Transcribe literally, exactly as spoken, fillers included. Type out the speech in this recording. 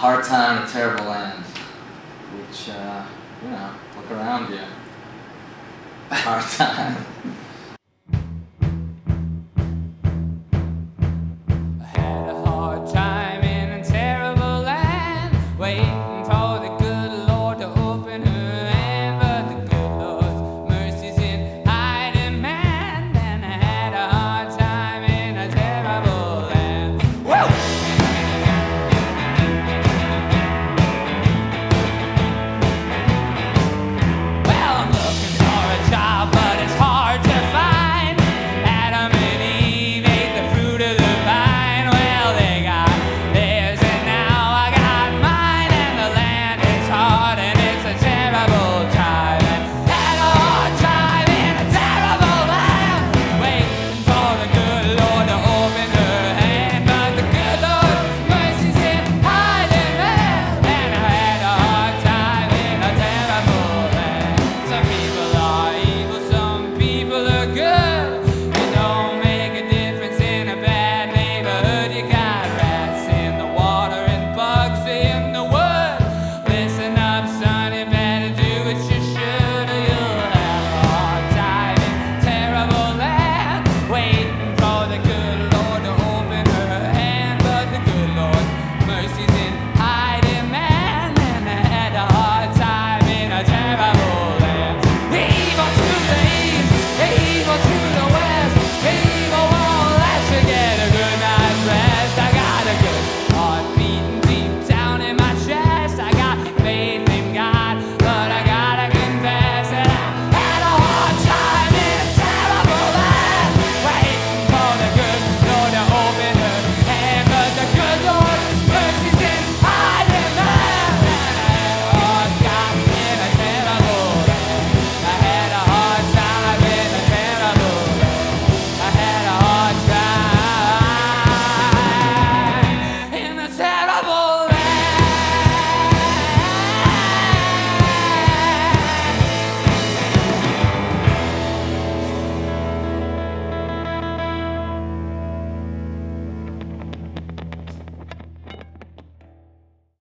hard time, a terrible end, which, uh, you know, look around you, hard time.